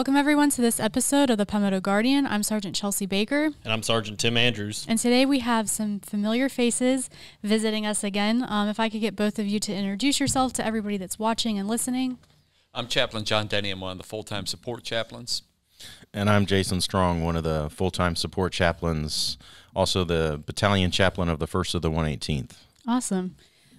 Welcome, everyone, to this episode of the Palmetto Guardian. I'm Sergeant Chelsea Baker. And I'm Sergeant Tim Andrews. And today we have some familiar faces visiting us again. If I could get both of you to introduce yourself to everybody that's watching and listening. I'm Chaplain John Denny. I'm one of the full-time support chaplains. And I'm Jason Strong, one of the full-time support chaplains, also the battalion chaplain of the 1st of the 118th. Awesome.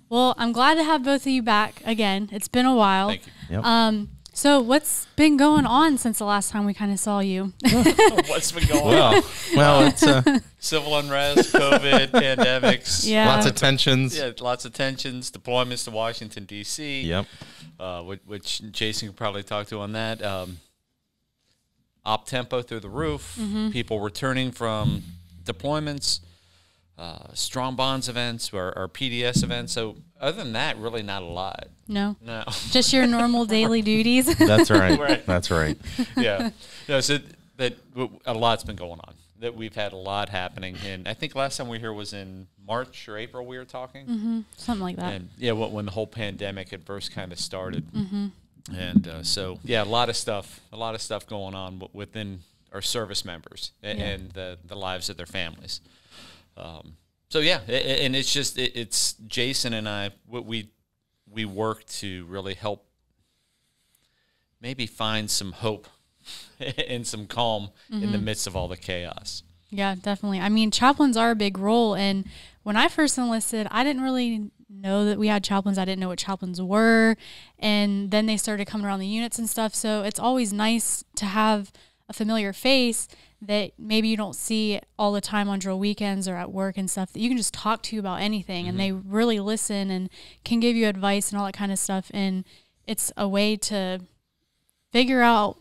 Well, I'm glad to have both of you back again. It's been a while. Thank you. Yep. So what's been going on since the last time we kind of saw you? What's been going on? Well, it's civil unrest, COVID, pandemics. Yeah. Lots of tensions. Yeah, lots of tensions, deployments to Washington, D.C., yep. Which Jason can probably talk to on that. Op-tempo through the roof, people returning from deployments, strong bonds events or PDS events. So other than that, really not a lot. No. No. Just your normal daily duties. That's right. Right. That's right. Yeah. No, so that a lot's been going on. That we've had a lot happening. And I think last time we were here was in March or April we were talking. Something like that. And yeah, when the whole pandemic had first kind of started. And so, yeah, a lot of stuff going on within our service members and the lives of their families. So yeah, and it's just, it's Jason and I, we work to really help maybe find some hope and some calm in the midst of all the chaos. Yeah, definitely. I mean, chaplains are a big role. And when I first enlisted, I didn't really know that we had chaplains. I didn't know what chaplains were. And then they started coming around the units and stuff. So it's always nice to have a familiar face that maybe you don't see all the time on drill weekends or at work and stuff, that you can just talk to about anything and they really listen and can give you advice and all that kind of stuff. And it's a way to figure out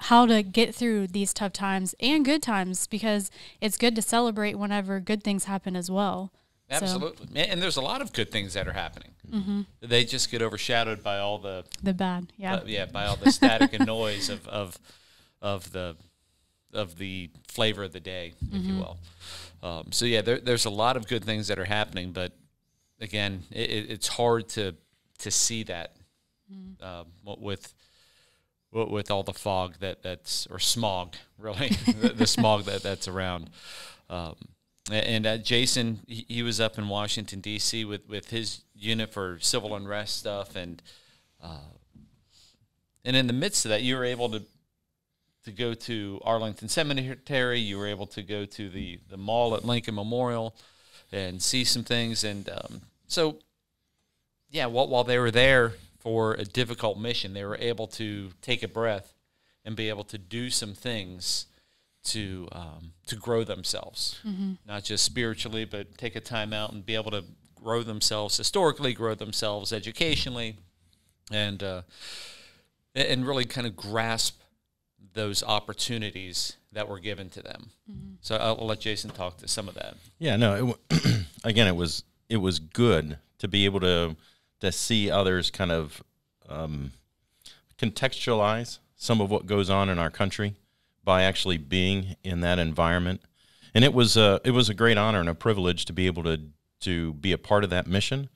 how to get through these tough times and good times, because it's good to celebrate whenever good things happen as well. Absolutely. So. And there's a lot of good things that are happening. They just get overshadowed by all the bad. Yeah. Yeah. By all the static and noise of the flavor of the day, if you will. So yeah, there's a lot of good things that are happening, but again, it's hard to see that with all the fog that's or smog, really, the smog that's around. And Jason, he was up in Washington D.C. with his unit for civil unrest stuff, and in the midst of that, you were able to go to Arlington Cemetery. You were able to go to the mall at Lincoln Memorial and see some things. And so, yeah, while they were there for a difficult mission, they were able to take a breath and be able to do some things to grow themselves, not just spiritually, but take a time out and be able to grow themselves historically, grow themselves educationally, and really kind of grasp those opportunities that were given to them. So I'll let Jason talk to some of that. Yeah, no, again, it was good to be able to see others kind of contextualize some of what goes on in our country by actually being in that environment. And it was a great honor and a privilege to be able to be a part of that mission.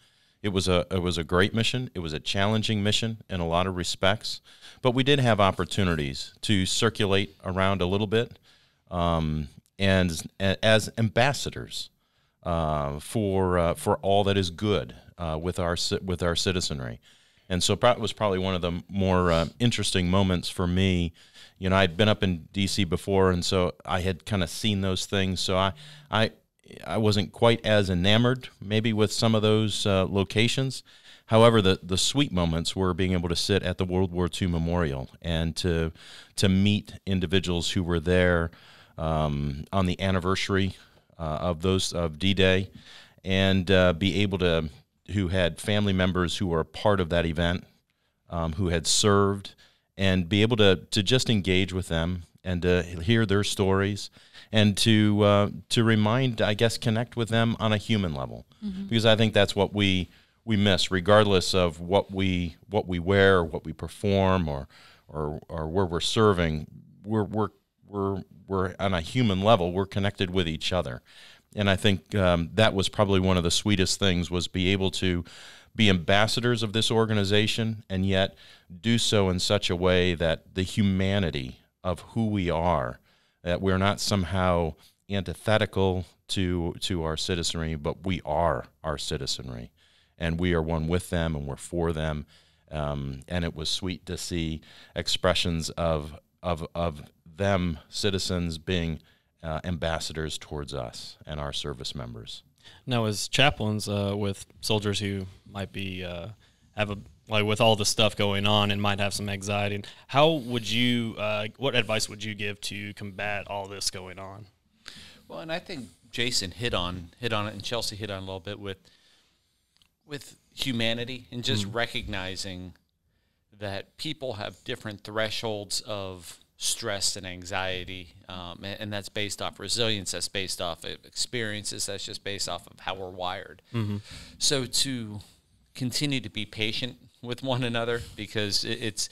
It was a great mission. It was a challenging mission in a lot of respects, but we did have opportunities to circulate around a little bit, and as ambassadors for all that is good with our citizenry. And so it was probably one of the more interesting moments for me. You know, I'd been up in D.C. before, and so I had kind of seen those things. So I wasn't quite as enamored maybe with some of those locations. However, the sweet moments were being able to sit at the World War II Memorial and to meet individuals who were there on the anniversary of D-Day, and be able to, who had family members who were a part of that event, who had served, and be able to just engage with them and to hear their stories, and to remind, I guess, connect with them on a human level, because I think that's what we miss, regardless of what we wear, or what we perform, or where we're serving. We're on a human level. We're connected with each other, and I think that was probably one of the sweetest things, was be able to be ambassadors of this organization, and yet do so in such a way that the humanity of who we are, that we're not somehow antithetical to our citizenry, but we are our citizenry, and we are one with them, and we're for them. And it was sweet to see expressions of them, citizens, being ambassadors towards us and our service members. Now, as chaplains with soldiers who might be with all the stuff going on and might have some anxiety, and how would you what advice would you give to combat all this going on? Well, and I think Jason hit on it, and Chelsea hit on a little bit with humanity, and just recognizing that people have different thresholds of stress and anxiety, and that's based off resilience, that's based off of experiences, that's just based off of how we're wired. So to continue to be patient with one another, because it's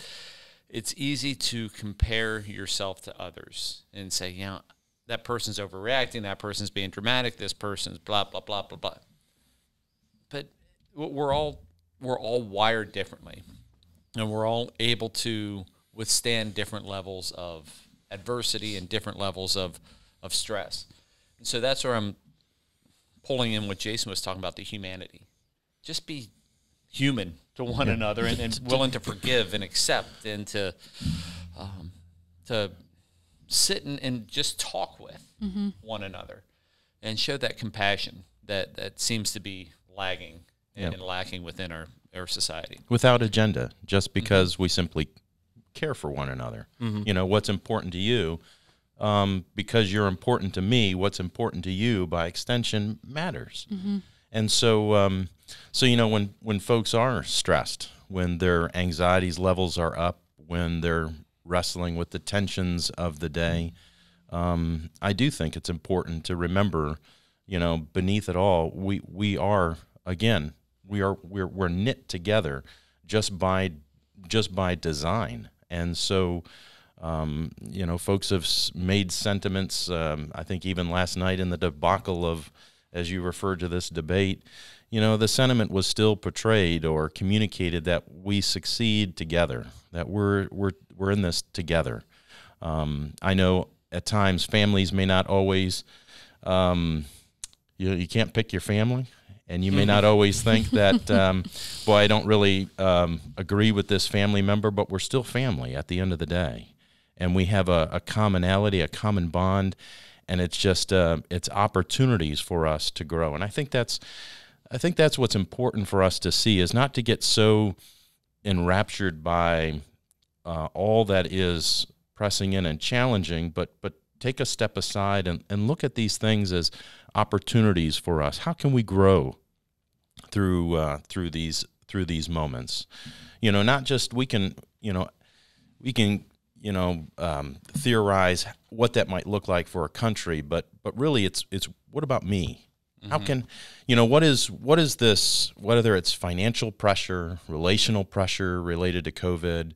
easy to compare yourself to others and say, you know, that person's overreacting, that person's being dramatic, this person's blah blah blah blah blah. But we're all wired differently, and we're all able to withstand different levels of adversity and different levels of stress. And so that's where I'm pulling in what Jason was talking about, the humanity. Just be human to one another, and willing to forgive and accept, and to sit and just talk with one another, and show that compassion that seems to be lagging and lacking within our society. Without agenda, just because we simply care for one another. You know, what's important to you, because you're important to me, what's important to you by extension matters. And so, you know, when folks are stressed, when their anxieties levels are up, when they're wrestling with the tensions of the day, I do think it's important to remember, you know, beneath it all, we're knit together just by design. And so, you know, folks have made sentiments, I think even last night in the debacle of, as you referred to this debate, you know, the sentiment was still portrayed or communicated that we succeed together, that we're in this together. I know at times families may not always, you can't pick your family, and you may not always think that, boy, I don't really agree with this family member, but we're still family at the end of the day. And we have a commonality, a common bond, and it's just it's opportunities for us to grow. And I think that's what's important for us to see, is not to get so enraptured by all that is pressing in and challenging, but take a step aside and look at these things as opportunities for us. How can we grow through these moments? You know, not just we can theorize what that might look like for a country, but really it's what about me? How can, you know, what is this, whether it's financial pressure, relational pressure related to COVID,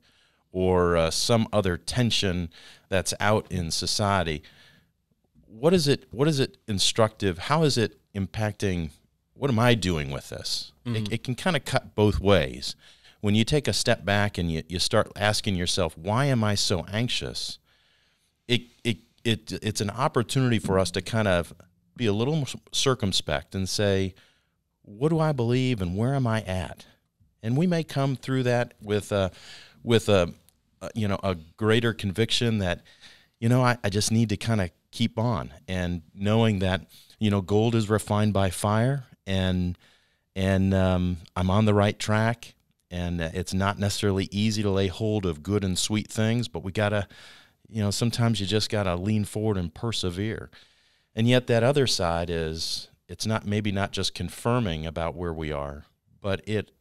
or some other tension that's out in society, what is it instructive? How is it impacting? What am I doing with this? It can kind of cut both ways. When you take a step back and you start asking yourself, why am I so anxious? It's an opportunity for us to kind of be a little more circumspect and say, what do I believe and where am I at? And we may come through that with a greater conviction that, you know, I just need to kind of keep on, and knowing that, you know, gold is refined by fire, and I'm on the right track, and it's not necessarily easy to lay hold of good and sweet things, but we gotta, you know, sometimes you just gotta lean forward and persevere. And yet that other side is, it's not just confirming about where we are, but it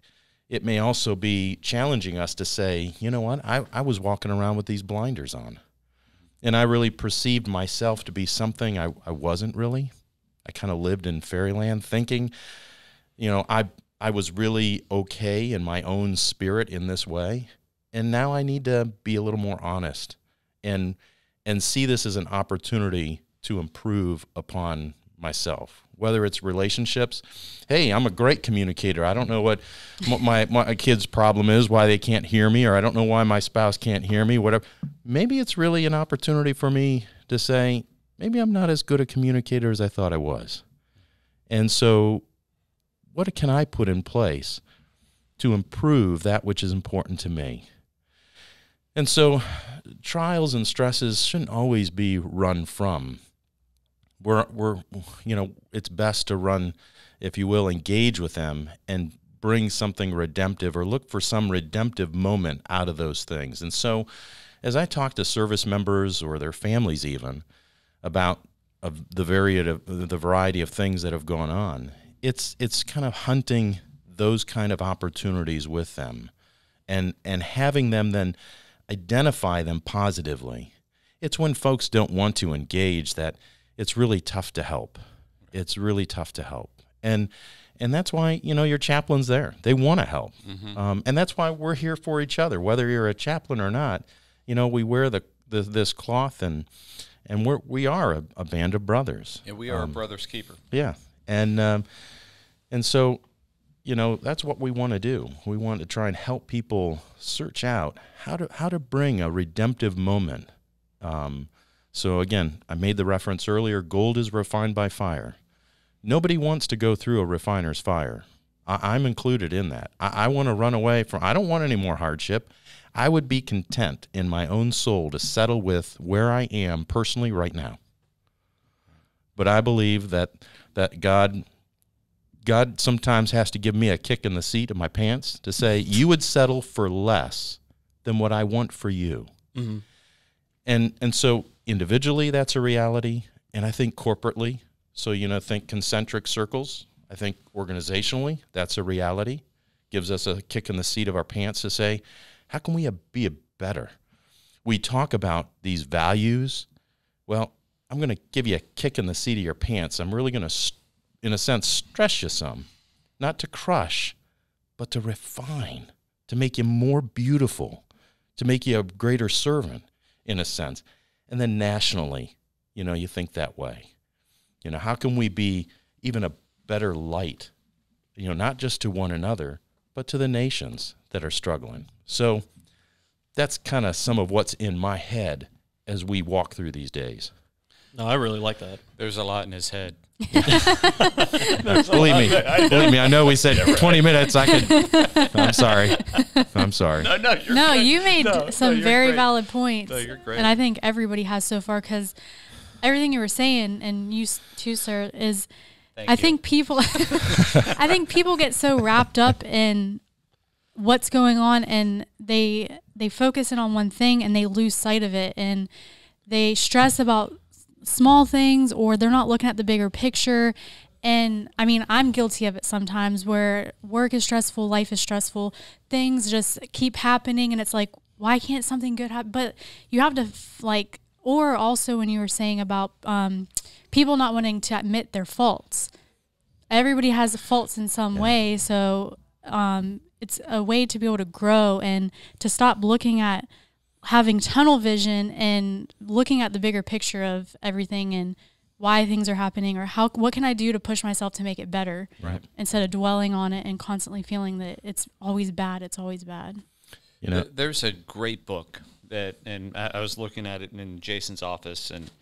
may also be challenging us to say, you know what, I was walking around with these blinders on, and I really perceived myself to be something I wasn't really. I kind of lived in fairyland thinking, you know, I was really okay in my own spirit in this way, and now I need to be a little more honest and see this as an opportunity to improve upon myself, whether it's relationships. Hey, I'm a great communicator. I don't know what my kid's problem is, why they can't hear me, or I don't know why my spouse can't hear me, whatever. Maybe it's really an opportunity for me to say, maybe I'm not as good a communicator as I thought I was. And so what can I put in place to improve that which is important to me? And so trials and stresses shouldn't always be run from. We're you know, it's best to run, if you will, engage with them and bring something redemptive, or look for some redemptive moment out of those things. And so as I talk to service members or their families even about the variety of things that have gone on, it's kind of hunting those kind of opportunities with them and having them then identify them positively. It's when folks don't want to engage that it's really tough to help. It's really tough to help. And that's why, you know, your chaplain's there. They want to help. Mm-hmm. And that's why we're here for each other, whether you're a chaplain or not. You know, we wear this cloth, and we are a band of brothers. And we are a brother's keeper. Yeah. And so, you know, that's what we want to do. We want to try and help people search out how to bring a redemptive moment. So again, I made the reference earlier, gold is refined by fire. Nobody wants to go through a refiner's fire. I'm included in that. I want to run away from, I don't want any more hardship. I would be content in my own soul to settle with where I am personally right now. But I believe that God sometimes has to give me a kick in the seat of my pants to say, you would settle for less than what I want for you. Mm-hmm. And so individually, that's a reality. And I think corporately, so, you know, think concentric circles. I think organizationally, that's a reality. Gives us a kick in the seat of our pants to say, how can we be better? We talk about these values. Well, I'm going to give you a kick in the seat of your pants. I'm really going to, in a sense, stress you some, not to crush, but to refine, to make you more beautiful, to make you a greater servant, in a sense. And then nationally, you know, you think that way. You know, how can we be even a better light, you know, not just to one another, but to the nations that are struggling? So that's kind of some of what's in my head as we walk through these days. No, I really like that. There's a lot in his head. Believe me, I know we said 20 minutes. I'm sorry. No, you're no, good. You made no, some no, very great. Valid points. No, you're great. And I think everybody has so far, because everything you were saying, and you too, sir, is I think people get so wrapped up in what's going on, and they focus in on one thing and they lose sight of it, and they stress about small things, or they're not looking at the bigger picture. And I mean, I'm guilty of it sometimes, where work is stressful, life is stressful, things just keep happening, and it's like, why can't something good happen? But you have to like, or also when you were saying about people not wanting to admit their faults, everybody has faults in some way. So it's a way to be able to grow and to stop looking at having tunnel vision and looking at the bigger picture of everything and why things are happening, or what can I do to push myself to make it better, right, instead of dwelling on it and constantly feeling that it's always bad. It's always bad. You know, there's a great book that, and I was looking at it in Jason's office, and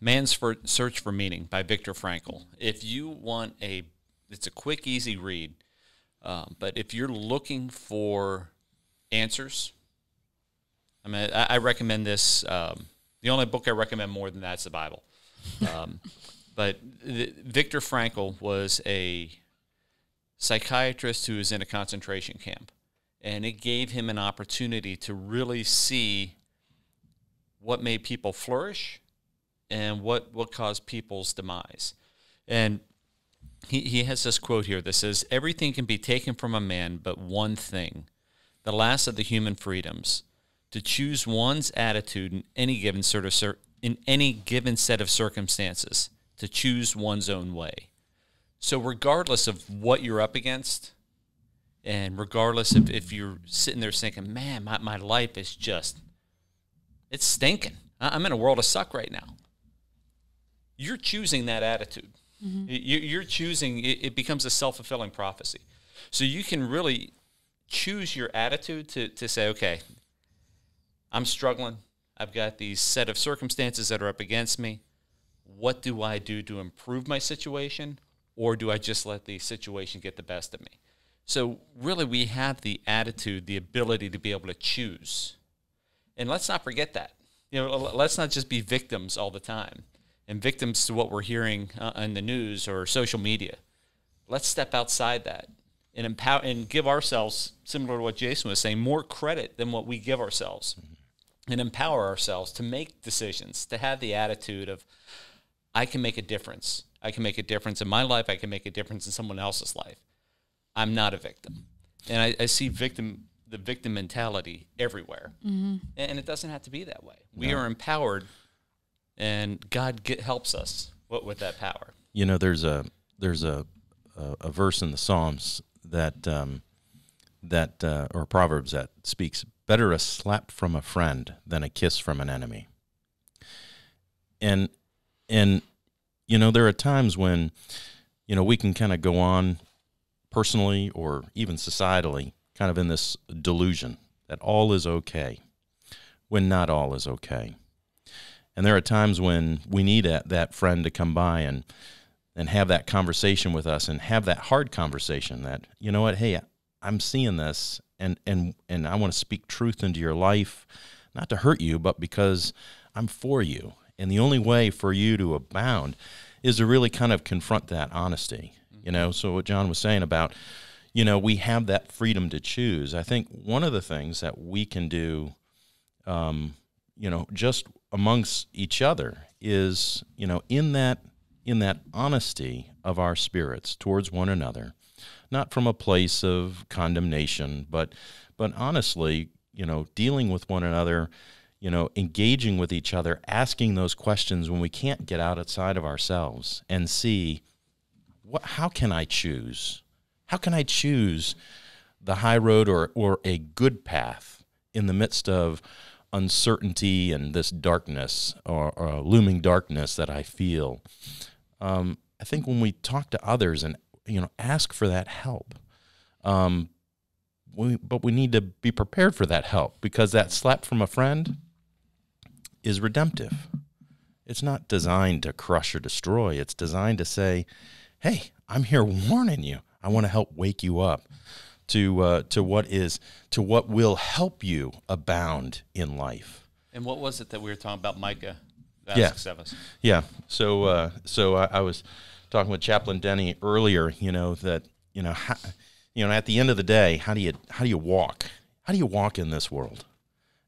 Man's Search for Meaning by Viktor Frankl. If you want it's a quick, easy read. But if you're looking for answers, I mean, I recommend this. The only book I recommend more than that is the Bible. But Viktor Frankl was a psychiatrist who was in a concentration camp, and it gave him an opportunity to really see what made people flourish and what caused people's demise. And he has this quote here that says, "Everything can be taken from a man but one thing, the last of the human freedoms, to choose one's attitude in any given set of circumstances, to choose one's own way." So regardless of what you're up against, and regardless of if you're sitting there thinking, man, my life is just, it's stinking, I'm in a world of suck right now, you're choosing that attitude. Mm-hmm. You're choosing, it becomes a self-fulfilling prophecy. So you can really choose your attitude to say, okay, I'm struggling. I've got these set of circumstances that are up against me. What do I do to improve my situation? Or do I just let the situation get the best of me? So really we have the attitude, the ability to be able to choose. And let's not forget that. You know, let's not just be victims all the time and victims to what we're hearing on the news or social media. Let's step outside that and empower and give ourselves, similar to what Jason was saying, more credit than what we give ourselves, and empower ourselves to make decisions, to have the attitude of, I can make a difference. I can make a difference in my life. I can make a difference in someone else's life. I'm not a victim. And I see the victim mentality everywhere. Mm-hmm. And it doesn't have to be that way. We are empowered, and God helps us with that power. You know, there's a verse in the Psalms that or Proverbs that speaks, better a slap from a friend than a kiss from an enemy. And you know, there are times when, you know, we can kind of go on personally or even societally kind of in this delusion that all is okay when not all is okay. And there are times when we need that friend to come by and have that conversation with us and have that hard conversation that, you know what, hey, I'm seeing this and I want to speak truth into your life, not to hurt you, but because I'm for you. And the only way for you to abound is to really kind of confront that honesty. You know, so what John was saying about, you know, we have that freedom to choose. I think one of the things that we can do, you know, just amongst each other is, you know, in that honesty of our spirits towards one another, not from a place of condemnation, but honestly, you know, dealing with one another, you know, engaging with each other, asking those questions when we can't get outside of ourselves and see, how can I choose? How can I choose the high road or a good path in the midst of uncertainty and this darkness or looming darkness that I feel? I think when we talk to others and, you know, ask for that help, but we need to be prepared for that help, because that slap from a friend is redemptive. It's not designed to crush or destroy. It's designed to say, hey, I'm here warning you. I want to help wake you up to what will help you abound in life. And what was it that we were talking about, Micah? Yeah. So I was talking with Chaplain Denny earlier. You know that how at the end of the day, how do you walk? How do you walk in this world?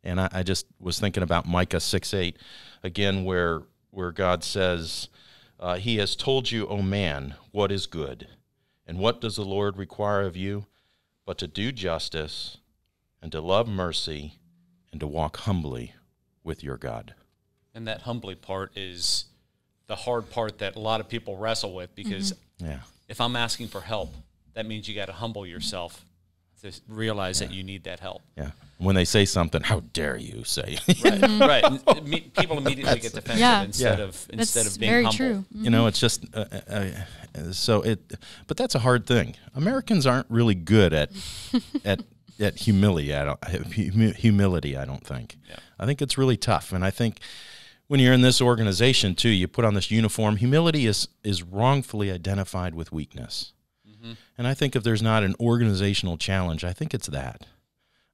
And I just was thinking about Micah 6:8 again, where God says, "He has told you, O man, what is good, and what does the Lord require of you, but to do justice, and to love mercy, and to walk humbly with your God." And that humbly part is the hard part that a lot of people wrestle with, because if I'm asking for help, that means you got to humble yourself to realize that you need that help. Yeah. When they say something, how dare you say? Right. People immediately get defensive instead of being humble. That's very true. Mm-hmm. You know, it's just but that's a hard thing. Americans aren't really good at humility. I don't think. Yeah. I think it's really tough, and I think when you're in this organization too, you put on this uniform. Humility is wrongfully identified with weakness. And I think if there's not an organizational challenge, I think it's that.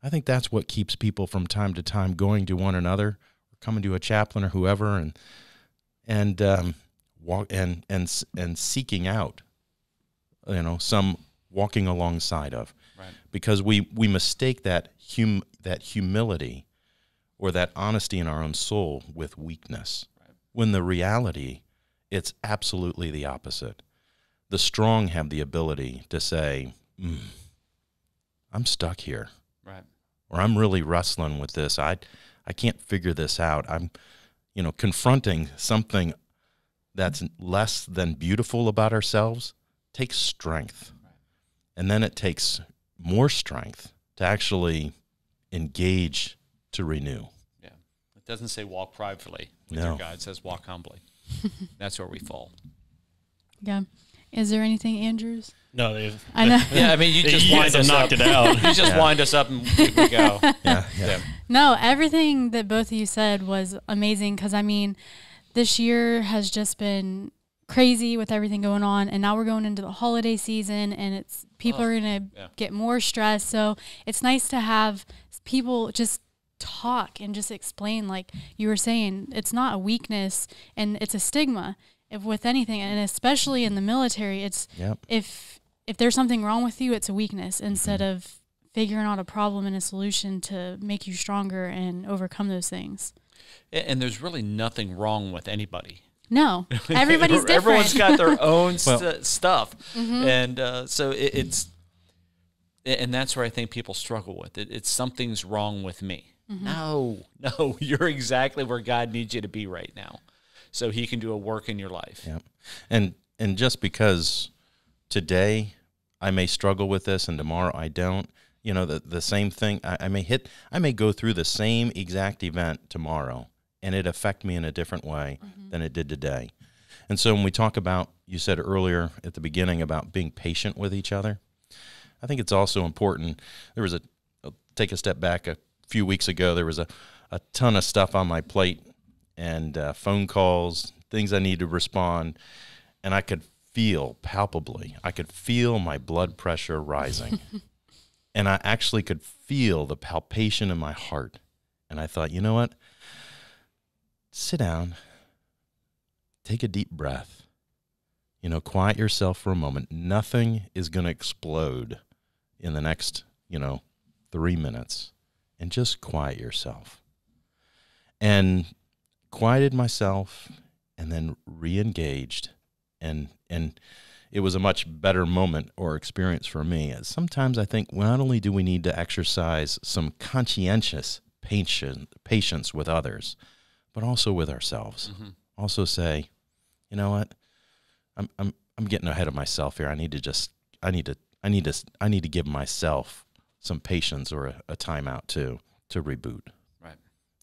I think that's what keeps people from time to time going to one another, or coming to a chaplain or whoever, and seeking out, you know, some walking alongside of, right. Because we mistake that humility or that honesty in our own soul with weakness, right. When the reality, it's absolutely the opposite. The strong have the ability to say, I'm stuck here. Right. Or I'm really wrestling with this. I can't figure this out. I'm, you know, confronting something that's less than beautiful about ourselves takes strength. Right. And then it takes more strength to actually engage to renew. Yeah. It doesn't say walk pridefully with your God. It says walk humbly. That's where we fall. Yeah. Is there anything, Andrews? No, they've. I know. Yeah, I mean, you just wind us up. Knocked it out. You just wind us up and we go. Yeah. No, everything that both of you said was amazing because, I mean, this year has just been crazy with everything going on, and now we're going into the holiday season, and it's people are going to get more stressed. So it's nice to have people just talk and just explain, like you were saying, it's not a weakness and it's a stigma. If with anything, and especially in the military, it's if there's something wrong with you, it's a weakness instead of figuring out a problem and a solution to make you stronger and overcome those things. And there's really nothing wrong with anybody. No, everybody's different. Everyone's got their own stuff. And so and that's where I think people struggle with it. It's something's wrong with me. No, you're exactly where God needs you to be right now. So he can do a work in your life. Yeah. And just because today I may struggle with this and tomorrow I don't, you know, the same thing, I may go through the same exact event tomorrow and it affect me in a different way than it did today. And so when we talk about, you said earlier at the beginning about being patient with each other, I think it's also important. There was I'll take a step back a few weeks ago, there was a ton of stuff on my plate and phone calls, things I need to respond, and I could feel palpably, I could feel my blood pressure rising, and I actually could feel the palpation in my heart, and I thought, you know what, sit down, take a deep breath, you know, quiet yourself for a moment, nothing is going to explode in the next, you know, 3 minutes, and just quiet yourself, and quieted myself and then re-engaged, and it was a much better moment or experience for me. Sometimes I think not only do we need to exercise some conscientious patience with others, but also with ourselves. Also say, you know what, I'm getting ahead of myself here. I need to give myself some patience or a timeout to reboot. Right.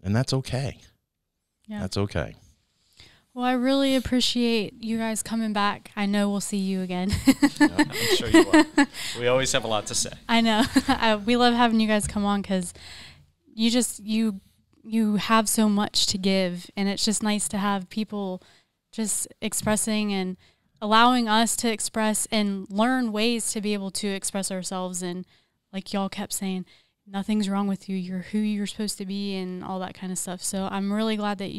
And that's okay. Yeah. That's okay. Well, I really appreciate you guys coming back. I know we'll see you again. No, I'm sure you will. We always have a lot to say. I know. We love having you guys come on because you just, you have so much to give, and it's just nice to have people just expressing and allowing us to express and learn ways to be able to express ourselves. And like y'all kept saying, nothing's wrong with you. You're who you're supposed to be and all that kind of stuff. So I'm really glad that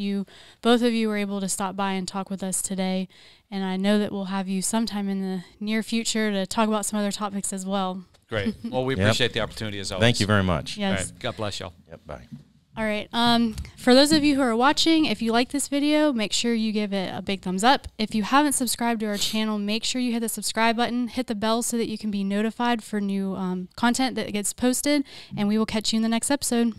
both of you were able to stop by and talk with us today. And I know that we'll have you sometime in the near future to talk about some other topics as well. Great. Well, we appreciate the opportunity as always. Thank you very much. Yes. All right. God bless y'all. Yep. Bye. All right. For those of you who are watching, if you like this video, make sure you give it a big thumbs up. If you haven't subscribed to our channel, make sure you hit the subscribe button, hit the bell so that you can be notified for new content that gets posted, and we will catch you in the next episode.